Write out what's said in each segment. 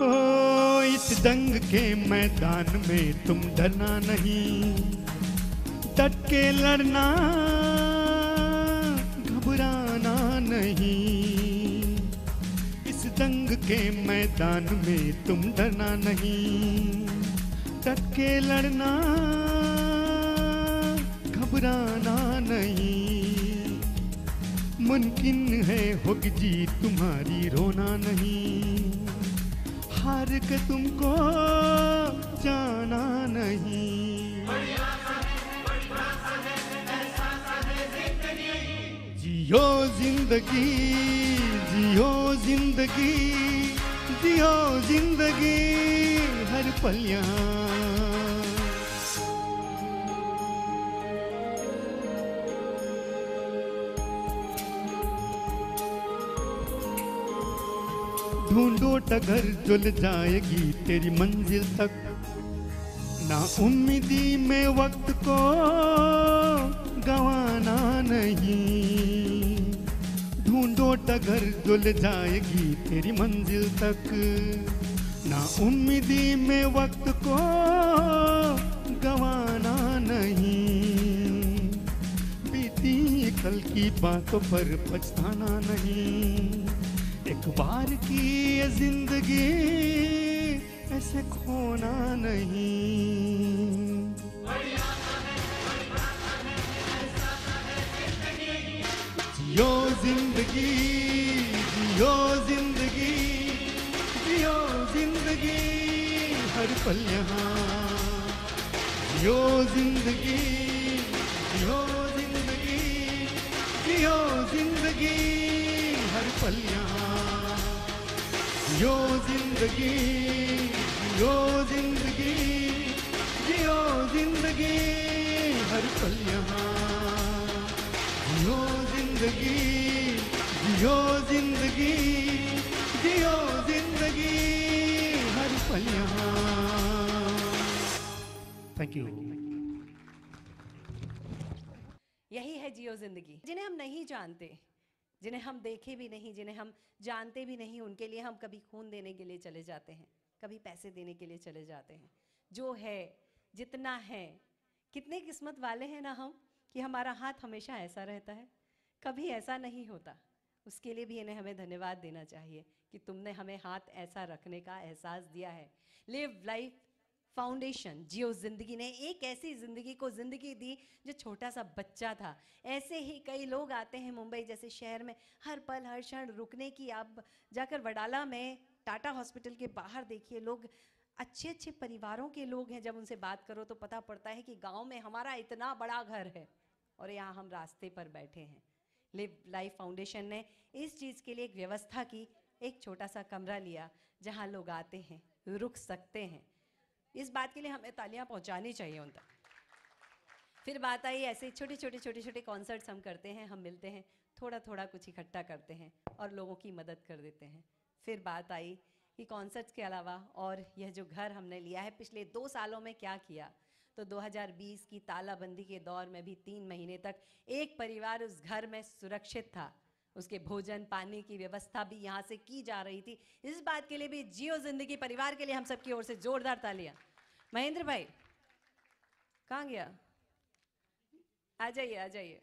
को इस दंग के मैदान में तुम डरना नहीं, डट के लड़ना घबराना नहीं। इस दंग के मैदान में तुम डरना नहीं, डट के लड़ना घबराना नहीं। मुमकिन है होगी जीत तुम्हारी, रोना नहीं। हार के तुमको जाना नहीं। जियो जिंदगी, जियो जिंदगी, जियो जिंदगी हर पल यहाँ। ढूंढो टगर जुल जाएगी तेरी मंजिल तक। ना उम्मीदी में वक्त को गंवाना नहीं। ढूंढो टगर जुल जाएगी तेरी मंजिल तक। ना उम्मीदी में वक्त को गंवाना नहीं। बीती कल की बातों पर पछताना नहीं। एक बार की ये जिंदगी ऐसे खोना नहीं। जियो जिंदगी, जियो जिंदगी, जियो जिंदगी हर पल यहाँ। जियो जिंदगी, जियो जिंदगी, जियो जिंदगी हर पल यहाँ। जियो जिंदगी, जियो जिंदगी, जियो जिंदगी हर पल यहाँ। जियो जिंदगी, जियो जिंदगी, जियो जिंदगी हर पल यहाँ। Thank you. यही है जियो जिंदगी। जिन्हें हम नहीं जानते, जिन्हें हम देखे भी नहीं, जिन्हें हम जानते भी नहीं, उनके लिए हम कभी खून देने के लिए चले जाते हैं, कभी पैसे देने के लिए चले जाते हैं। जो है, जितना है, कितने किस्मत वाले हैं ना हम कि हमारा हाथ हमेशा ऐसा रहता है, कभी ऐसा नहीं होता। उसके लिए भी इन्हें हमें धन्यवाद देना चाहिए कि तुमने हमें हाथ ऐसा रखने का एहसास दिया है। लिव लाइफ फाउंडेशन, जियो जिंदगी ने एक ऐसी जिंदगी को जिंदगी दी जो छोटा सा बच्चा था। ऐसे ही कई लोग आते हैं मुंबई जैसे शहर में, हर पल हर क्षण रुकने की। आप जाकर वडाला में टाटा हॉस्पिटल के बाहर देखिए, लोग अच्छे अच्छे परिवारों के लोग हैं। जब उनसे बात करो तो पता पड़ता है कि गाँव में हमारा इतना बड़ा घर है और यहाँ हम रास्ते पर बैठे हैं। लिव लाइफ फाउंडेशन ने इस चीज़ के लिए एक व्यवस्था की, एक छोटा सा कमरा लिया जहाँ लोग आते हैं, रुक सकते हैं। इस बात के लिए हमें तालियां पहुंचानी चाहिए उन तक। फिर बात आई, ऐसे छोटे छोटे कॉन्सर्ट्स हम करते हैं, हम मिलते हैं, थोड़ा थोड़ा कुछ इकट्ठा करते हैं और लोगों की मदद कर देते हैं। फिर बात आई कि कॉन्सर्ट्स के अलावा और यह जो घर हमने लिया है, पिछले 2 सालों में क्या किया, तो 2020 की तालाबंदी के दौर में भी 3 महीने तक एक परिवार उस घर में सुरक्षित था। उसके भोजन पानी की व्यवस्था भी यहाँ से की जा रही थी। इस बात के लिए भी जियो जिंदगी परिवार के लिए हम सब की ओर से जोरदार तालियां। महेंद्र भाई कहाँ गया, आ जाइए आ जाइए।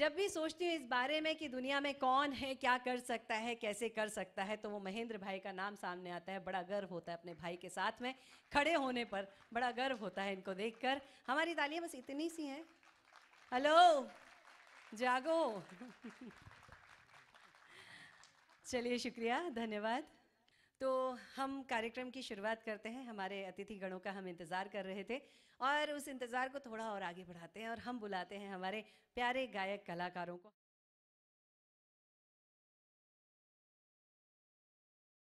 जब भी सोचती हूँ इस बारे में कि दुनिया में कौन है, क्या कर सकता है, कैसे कर सकता है, तो वो महेंद्र भाई का नाम सामने आता है। बड़ा गर्व होता है अपने भाई के साथ में खड़े होने पर, बड़ा गर्व होता है इनको देखकर। हमारी तालियां बस इतनी सी हैं। हेलो जागो। चलिए शुक्रिया, धन्यवाद। तो हम कार्यक्रम की शुरुआत करते हैं। हमारे अतिथि गणों का हम इंतज़ार कर रहे थे और उस इंतज़ार को थोड़ा और आगे बढ़ाते हैं और हम बुलाते हैं हमारे प्यारे गायक कलाकारों को।